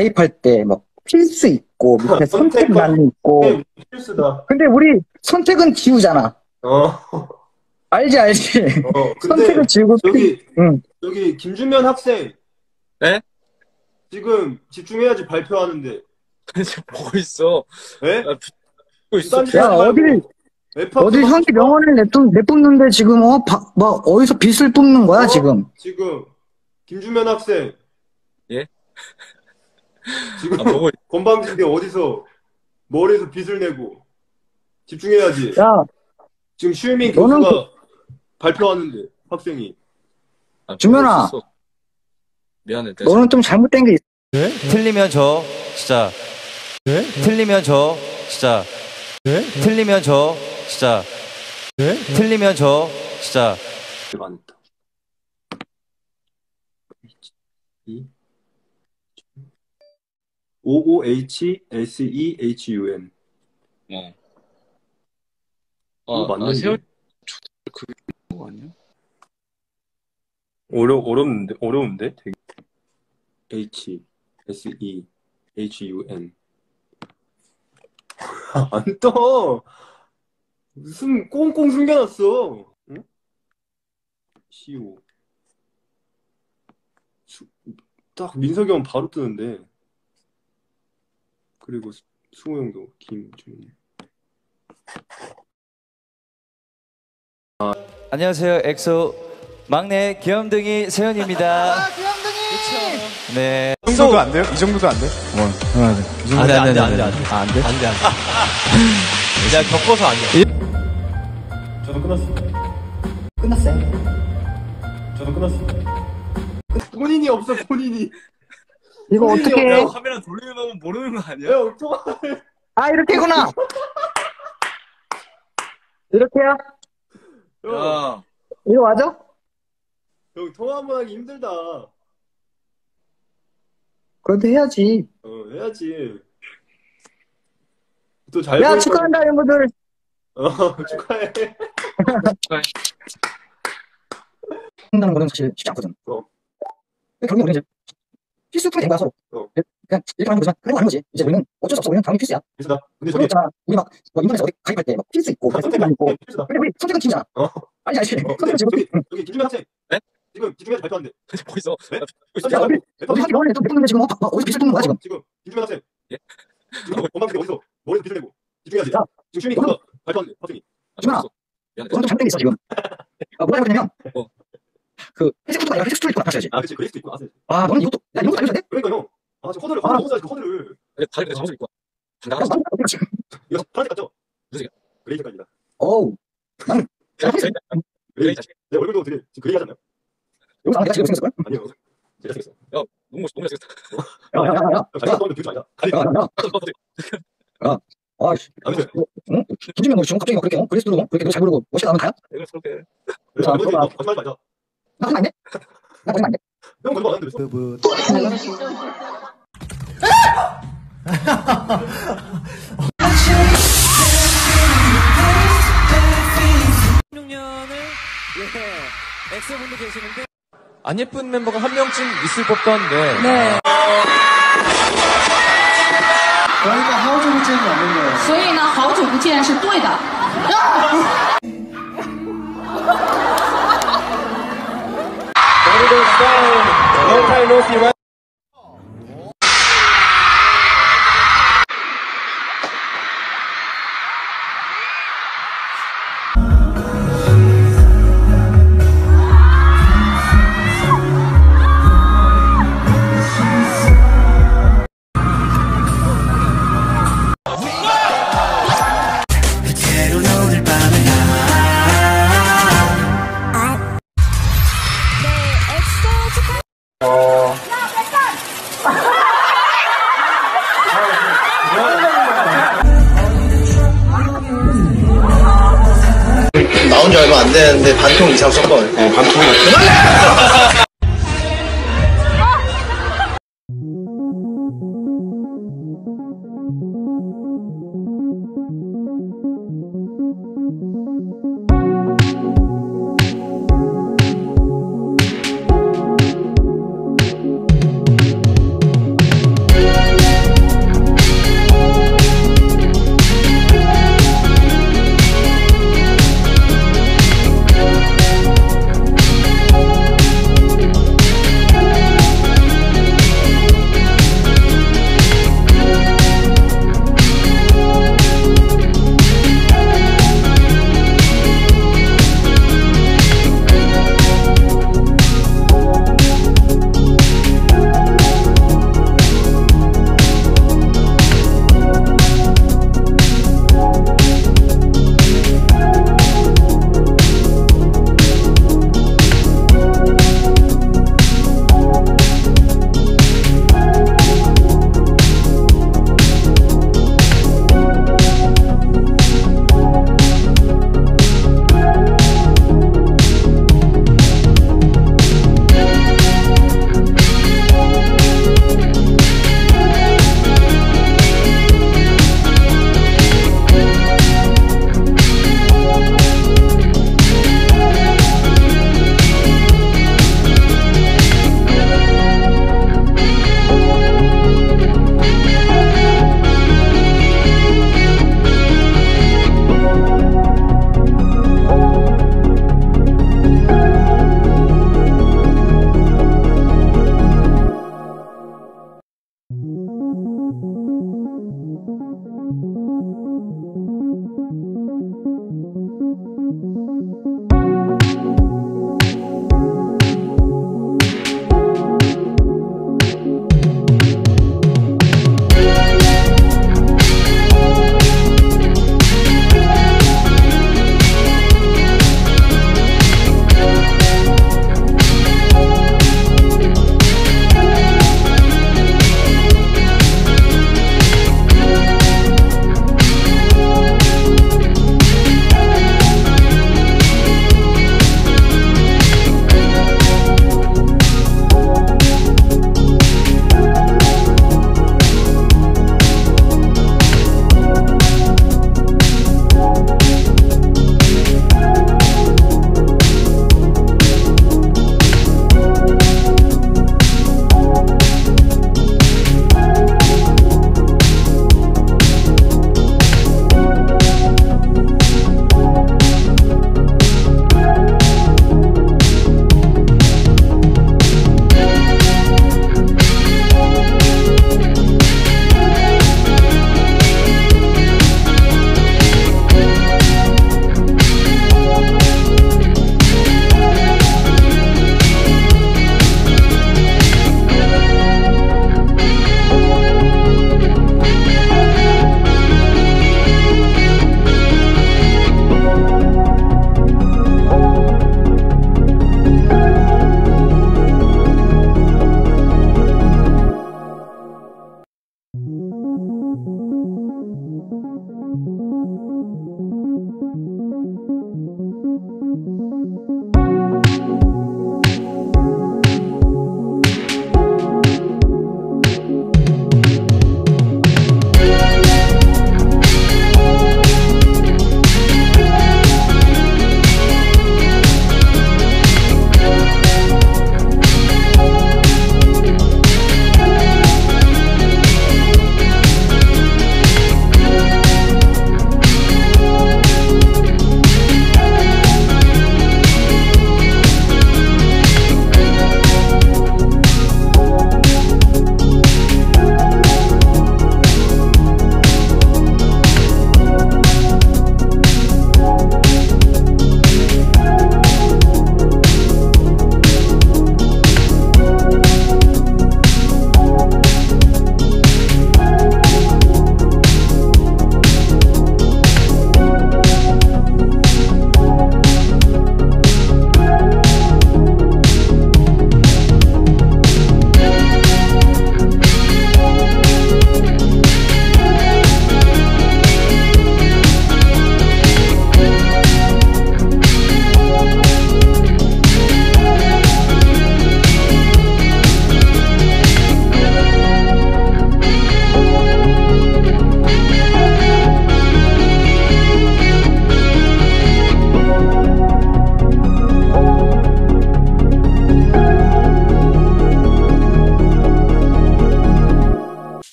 가입할 때 막 필수 있고 밑에 선택 많이 있고. 필수다. 근데 우리 선택은 지우잖아. 알지 알지. 선택을 지우고. 저기 김준면 학생. 네? 지금 집중해야지 발표하는데. 보고 있어. 네? 보고 있어. 야 어디 현지 명언을 내뿜는데 지금 막 어디서 빛을 뿜는 거야 지금. 지금 김준면 학생. 예? 지금 건방진데 어디서 머리에서 빛을 내고. 집중해야지. 야. 지금 슈이민 교수가 발표하는데 학생이. 아, 준면아. 미안해. 너는 좀 잘못된 게 있어. 네? 틀리면 저 진짜. 네? 틀리면 저 진짜. 네? 틀리면 저 진짜. 네? 틀리면 저 진짜. 대박이다. OOHSEHUN. 어. 아, 맞나? 세월 그게 뭐 아니야? 어려운데 되게. HSEHUN. 안 떠. 무슨 꽁꽁 숨겨놨어. 응? CO. 딱 민석이 형 바로 뜨는데. 그리고 수호 형도 김준일. 안녕하세요. 엑소 막내 귀염둥이 세훈입니다. 아, 귀염둥이. 그쵸. 네. 이 정도도 안 돼요? 이 정도도 안 돼? 뭐? 안 돼. 내가 겪어서 안 돼. 저도 끝났어요. 저도 끝났어요. 본인이 없어 본인이. 이거 어떻게 해? 카메라 돌리는 거면 모르는 거 아니야? 아 이렇게구나. 이렇게야? 야. 이거 맞아? 형 통화 한번 하기 힘들다. 그래도 해야지. 해야지. 또 잘. 야 축하한다 형부들. 축하해. 축하해. 한다는 거는 사실 쉽지 않거든. 결국 우리는 이제 필수품이 된 거야 서로. 그냥 일단 하는 거지만 그런 거 아닌 거지. 이제 우리는 어쩔 수 없어. 우리는 당연히 필수야. 필수다. 근데 저기 있잖아. 우리 막 인터넷에서 어디 가입할 때 막 필수 있고 선택만 있고. 필수다. 근데 우리 선택은 지우잖아. 알지. 선택은 지우고. 여기 김준현 학생. 네? 지금 집중해서 발표한대. 보고 있어. 네? 어디 하기 너네 또 내뿜는데 지금 어디서 빛을 뿜는 거야 지금. 지금 김준현 학생. 예? 건방지게 어디서 머리에서 빛을 내고. 집중해야지. 지금 슈미 거기서 발표한대. 박정희. 준현아. 너는 좀 잘못된 게 있어 지금. 뭐가 잘못되냐면 그 회색부터 아니라 회색 스토리도 나타셔야지. 아 그치 그릴 수도 있고. 아 너는 이것도 야 이것도 알려줘야 돼? 그러니까 형. 아 지금 코드를 코드를 코드를. 다리가 잠수 있고. 나가서. 이거 파란색 같죠? 무슨이야? 그레이 색깔입니다. 어우. 난. 그레이 자식. 내 얼굴도 되게 지금 그레이 하잖아요. 여기서 내가 지금 생겼을 걸? 아니요. 제가 생겼어. 야 너무 생겼어. 야야야야. 자기가 너무 되게 좋아하냐? 야야야. 아이씨. 응? 김준명 너 지금 갑자기 막 그렇게 그리스도 그렇게 너 잘 부르고 멋있게 나오면 가요? 내가 그렇게. 자 봐봐. 거짓말 말자. 나 거짓말 안 해? 나 거짓말 안 해? 형 거짓말 안 했는데. 16년을 예 엑소 분들 계시는데 안 예쁜 멤버가 한 명쯤 있을 법도 한데. 네. 그러니까 하우조 부채는 맞는 거예요. 所以呢, 하우조 부채는 是对的. 나온 지 얼마 안 되는데 반통 이상 섞어. 반통이나.